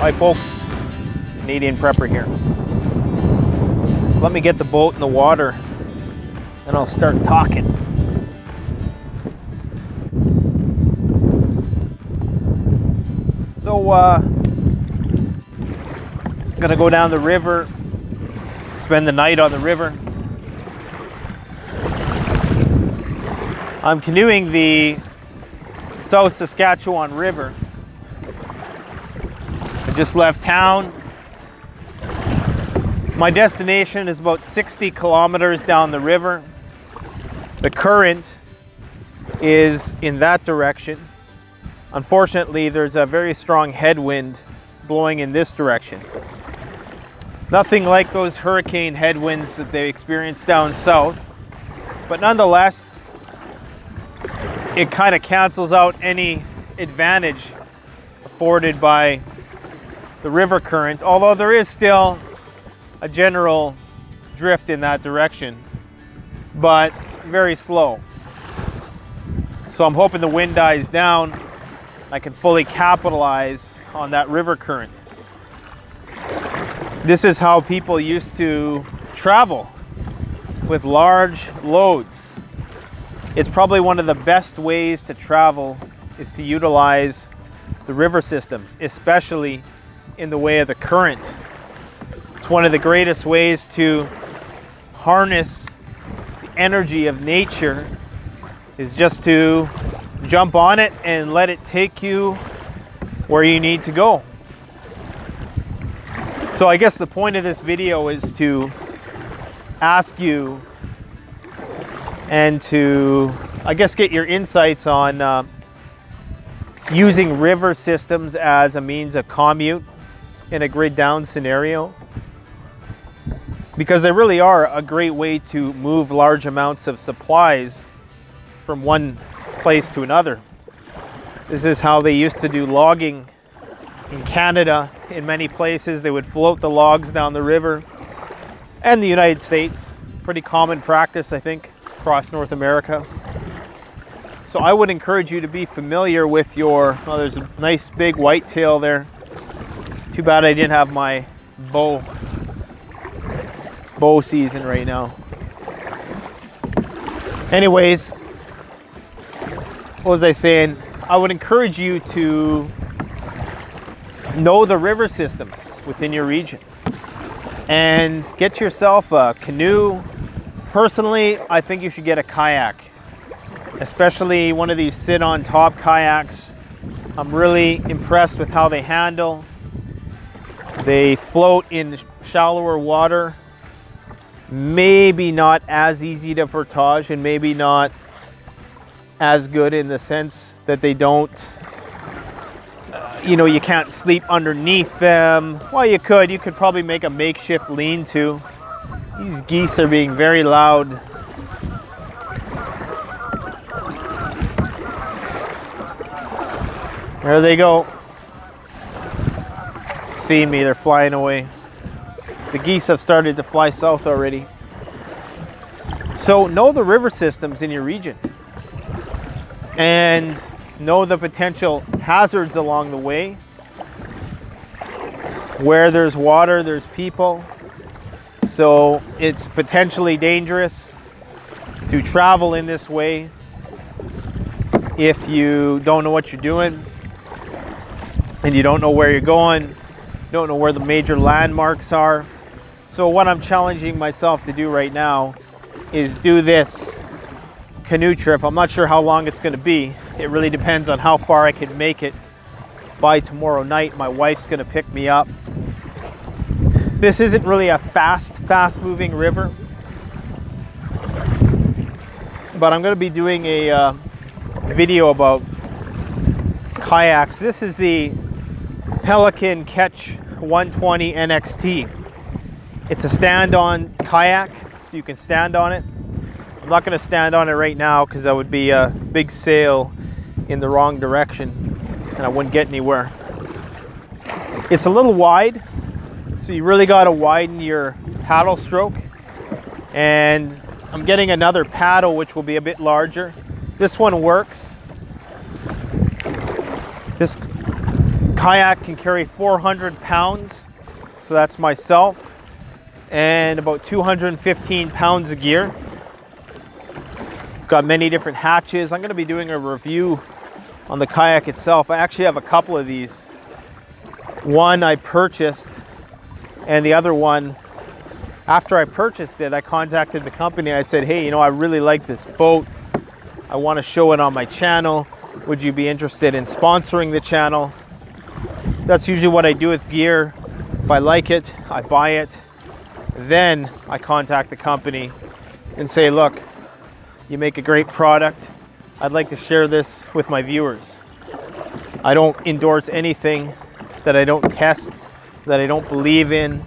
Hi folks, Canadian Prepper here. Just let me get the boat in the water and I'll start talking. So I'm gonna go down the river, spend the night on the river. I'm canoeing the South Saskatchewan River. I just left town. My destination is about 60 kilometers down the river. The current is in that direction. Unfortunately, there's a very strong headwind blowing in this direction. Nothing like those hurricane headwinds that they experience down south, but nonetheless, it kind of cancels out any advantage afforded by the river current, although there is still a general drift in that direction, but very slow. So I'm hoping the wind dies down, I can fully capitalize on that river current. This is how people used to travel, with large loads. It's probably one of the best ways to travel is to utilize the river systems, especially in the way of the current. It's one of the greatest ways to harness the energy of nature is just to jump on it and let it take you where you need to go. So I guess the point of this video is to ask you and to, I guess, get your insights on using river systems as a means of commute in a grid down scenario, because they really are a great way to move large amounts of supplies from one place to another. This is how they used to do logging in Canada. In many places, they would float the logs down the river, and the United States, pretty common practice, I think, across North America. So I would encourage you to be familiar with your, well, there's a nice big whitetail there. Too bad I didn't have my bow. It's bow season right now. Anyways, what was I saying? I would encourage you to know the river systems within your region and get yourself a canoe. Personally, I think you should get a kayak, especially one of these sit-on-top kayaks. I'm really impressed with how they handle. They float in shallower water, maybe not as easy to portage and maybe not as good in the sense that they don't, you know, you can't sleep underneath them. Well, you could probably make a makeshift lean-to. These geese are being very loud. There they go. See me, they're flying away. The geese have started to fly south already. So know the river systems in your region and know the potential hazards along the way. Where there's water, there's people. So it's potentially dangerous to travel in this way if you don't know what you're doing and you don't know where you're going, don't know where the major landmarks are. So what I'm challenging myself to do right now is do this canoe trip. I'm not sure how long it's going to be. It really depends on how far I can make it by tomorrow night. My wife's going to pick me up. This isn't really a fast moving river, but I'm going to be doing a video about kayaks. This is the Pelican Catch 120 NXT. It's a stand-on kayak, so you can stand on it. I'm not going to stand on it right now because that would be a big sail in the wrong direction and I wouldn't get anywhere. It's a little wide. So you really got to widen your paddle stroke, and I'm getting another paddle which will be a bit larger. This one works. This kayak can carry 400 pounds, so that's myself, and about 215 pounds of gear. It's got many different hatches. I'm going to be doing a review on the kayak itself. I actually have a couple of these. One I purchased, and the other one, after I purchased it, I contacted the company. I said, hey, you know, I really like this boat. I want to show it on my channel. Would you be interested in sponsoring the channel? That's usually what I do with gear. If I like it, I buy it. Then I contact the company and say, look, you make a great product. I'd like to share this with my viewers. I don't endorse anything that I don't test, that I don't believe in,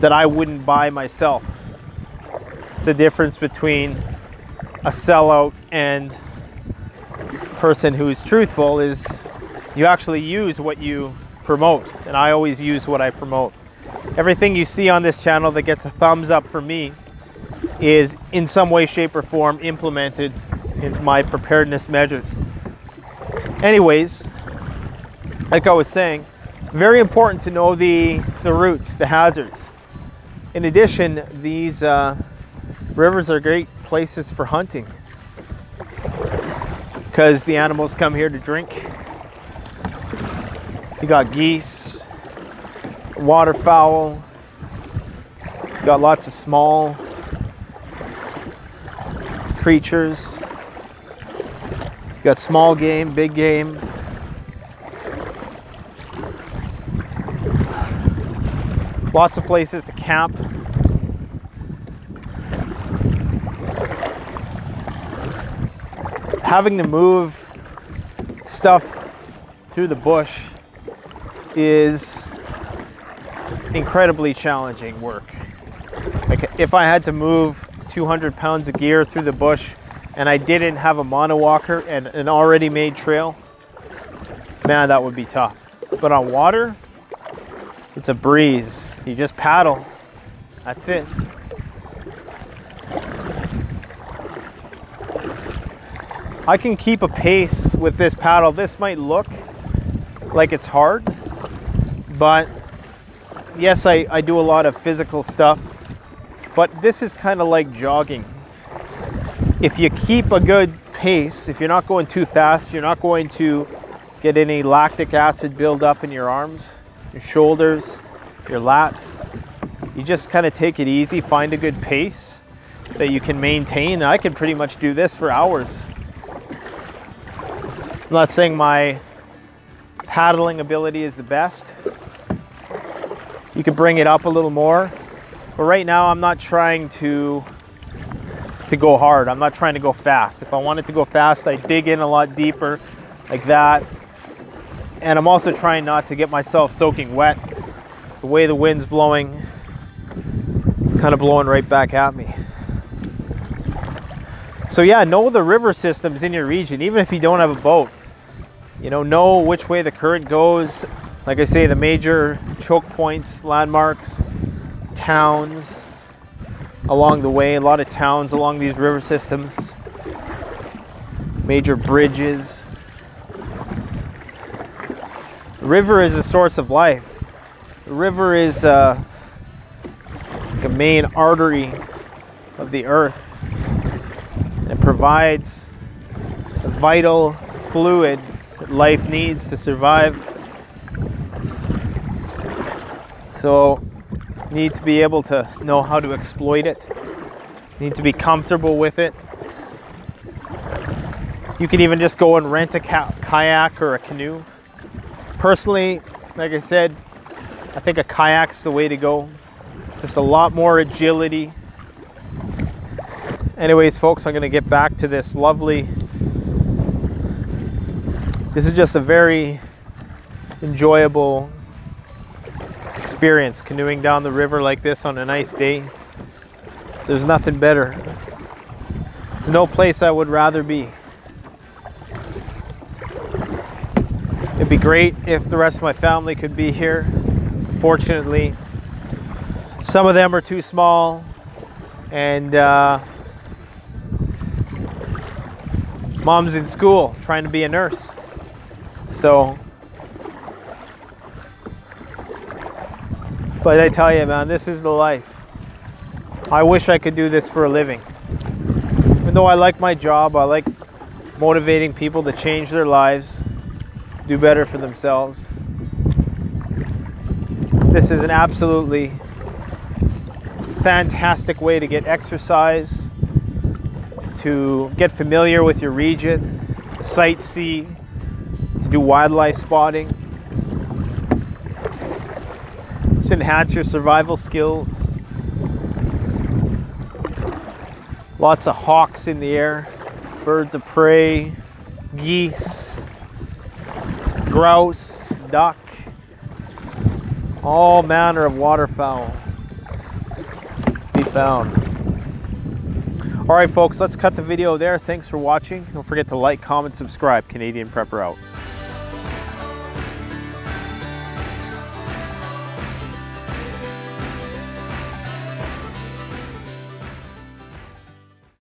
that I wouldn't buy myself. It's the difference between a sellout and person who is truthful is you actually use what you promote, and I always use what I promote. Everything you see on this channel that gets a thumbs up from me is in some way, shape, or form implemented into my preparedness measures. Anyways, like I was saying, very important to know the routes, the hazards. In addition, these rivers are great places for hunting because the animals come here to drink. You got geese, waterfowl, you got lots of small creatures, you got small game, big game. Lots of places to camp. Having to move stuff through the bush is incredibly challenging work. Like if I had to move 200 pounds of gear through the bush and I didn't have a monowalker and an already made trail, man, that would be tough. But on water, it's a breeze. You just paddle. That's it. I can keep a pace with this paddle. This might look like it's hard, but yes, I do a lot of physical stuff, but this is kind of like jogging. If you keep a good pace, if you're not going too fast, you're not going to get any lactic acid buildup in your arms, your shoulders, your lats. You just kind of take it easy, find a good pace that you can maintain. I could pretty much do this for hours. I'm not saying my paddling ability is the best. You could bring it up a little more, but right now I'm not trying to go hard. I'm not trying to go fast. If I wanted to go fast, I dig in a lot deeper like that. And I'm also trying not to get myself soaking wet. It's the way the wind's blowing. It's kind of blowing right back at me. So yeah, know the river systems in your region, even if you don't have a boat. You know which way the current goes. Like I say, the major choke points, landmarks, towns along the way. A lot of towns along these river systems. Major bridges. The river is a source of life. The river is like a main artery of the earth. It provides the vital fluid that life needs to survive. So you need to be able to know how to exploit it. You need to be comfortable with it. You can even just go and rent a kayak or a canoe. Personally, like I said, I think a kayak's the way to go. Just a lot more agility. Anyways, folks, I'm going to get back to this lovely... This is just a very enjoyable experience, canoeing down the river like this on a nice day. There's nothing better. There's no place I would rather be. It'd be great if the rest of my family could be here. Fortunately, some of them are too small, and mom's in school trying to be a nurse. So, but I tell you, man, this is the life. I wish I could do this for a living. Even though I like my job, I like motivating people to change their lives, do better for themselves. This is an absolutely fantastic way to get exercise, to get familiar with your region, to sightsee, to do wildlife spotting, to enhance your survival skills. Lots of hawks in the air, birds of prey, geese, grouse, duck, all manner of waterfowl be found. All right, folks, let's cut the video there. Thanks for watching. Don't forget to like, comment, subscribe. Canadian Prepper out.